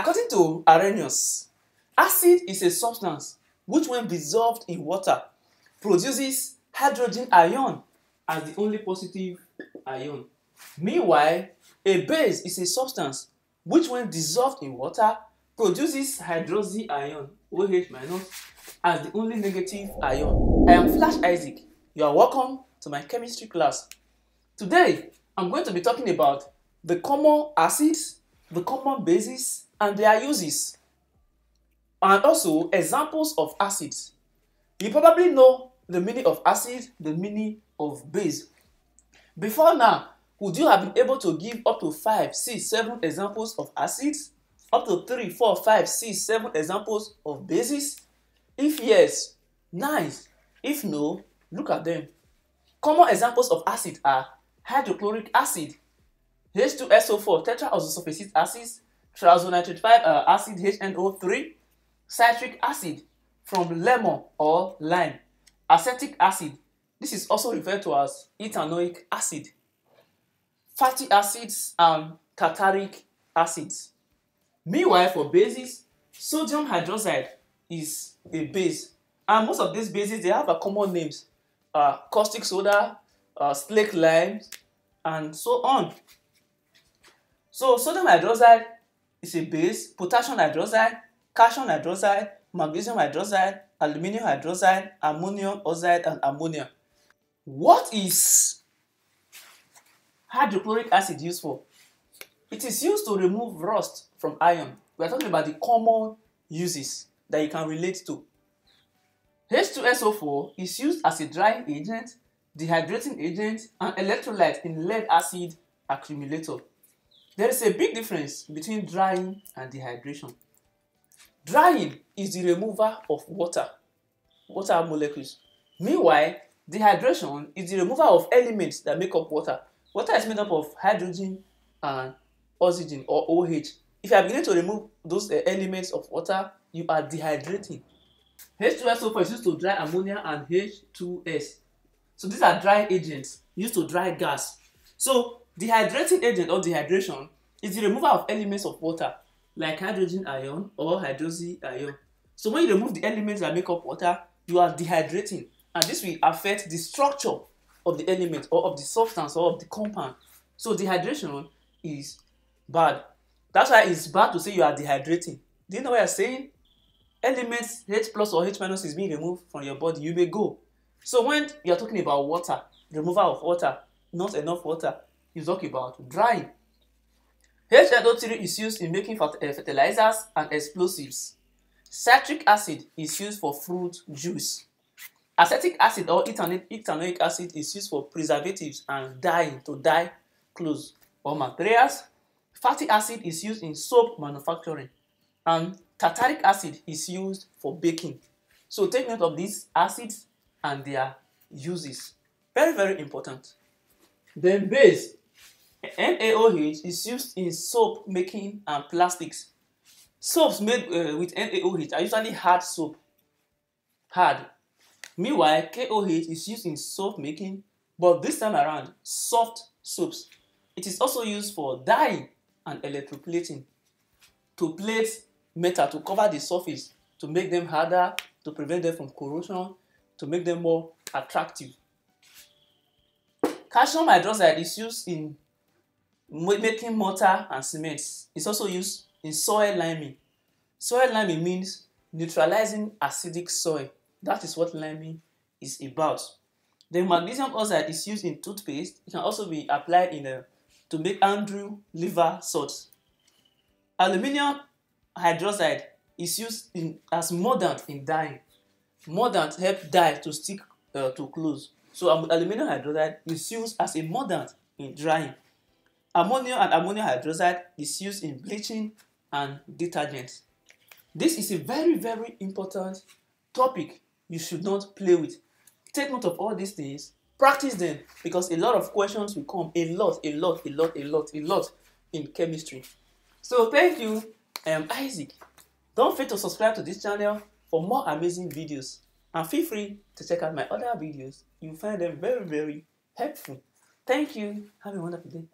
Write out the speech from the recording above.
According to Arrhenius, acid is a substance which, when dissolved in water, produces hydrogen ion as the only positive ion. Meanwhile, a base is a substance which, when dissolved in water, produces hydroxy ion, OH-, as the only negative ion. I am Flash Isaac. You are welcome to my chemistry class. Today, I'm going to be talking about the common acids, the common bases, and their uses, and also examples of acids. You probably know the meaning of acid, the meaning of base. Before now, would you have been able to give up to 5, 6, 7 examples of acids? Up to 3, 4, 5, 6, 7 examples of bases? If yes, nice. If no, look at them. Common examples of acid are hydrochloric acid, H2SO4 tetraoxosulfacic acids, triazonitrate acid HNO3, citric acid from lemon or lime, acetic acid. This is also referred to as ethanoic acid, fatty acids, and tartaric acids. Meanwhile, for bases, sodium hydroxide is a base, and most of these bases, they have a common names: caustic soda, slake lime, and so on. So sodium hydroxide is a base, potassium hydroxide, calcium hydroxide, magnesium hydroxide, aluminum hydroxide, ammonium oxide, and ammonia. What is hydrochloric acid used for? It is used to remove rust from iron. We are talking about the common uses that you can relate to. H2SO4 is used as a drying agent, dehydrating agent, and electrolyte in lead acid accumulator. There is a big difference between drying and dehydration. Drying is the removal of water molecules. Meanwhile, dehydration is the removal of elements that make up water. Water is made up of hydrogen and oxygen, or OH. If you are beginning to remove those elements of water, you are dehydrating. H2SO4 is used to dry ammonia and H2S. So these are dry agents used to dry gas. So dehydrating agent or dehydration is the removal of elements of water, like hydrogen ion or hydroxy ion. So when you remove the elements that make up water, you are dehydrating, and this will affect the structure of the element or of the substance or of the compound. So dehydration is bad. That's why it's bad to say you are dehydrating. Do you know what I'm saying? Elements H+ or H- is being removed from your body, you may go. So when you're talking about water, removal of water, not enough water, you talk about drying. HNO3 is used in making fertilizers and explosives. Citric acid is used for fruit juice. Acetic acid or ethanoic acid is used for preservatives and dyeing, to dye clothes or materials. Fatty acid is used in soap manufacturing, and tartaric acid is used for baking. So take note of these acids and their uses. Very, very important. Then base. NaOH is used in soap making and plastics. Soaps made with NaOH are usually hard soap. Hard. Meanwhile, KOH is used in soap making, but this time around, soft soaps. It is also used for dyeing and electroplating, to plate metal, to cover the surface, to make them harder, to prevent them from corrosion, to make them more attractive. Calcium hydroxide is used in making mortar and cements. It's also used in soil liming. Soil liming means neutralizing acidic soil. That is what liming is about. The magnesium oxide is used in toothpaste. It can also be applied in to make Andrew liver salt. Aluminium hydroxide is used as mordant in dyeing. Mordant helps dye to stick to clothes. So aluminium hydroxide is used as a mordant in drying. Ammonia and ammonium hydroxide is used in bleaching and detergents. This is a very, very important topic you should not play with. Take note of all these things, practice them, because a lot of questions will come, a lot in chemistry. So thank you, I am Isaac. Don't forget to subscribe to this channel for more amazing videos, and feel free to check out my other videos. You'll find them very, very helpful. Thank you, have a wonderful day.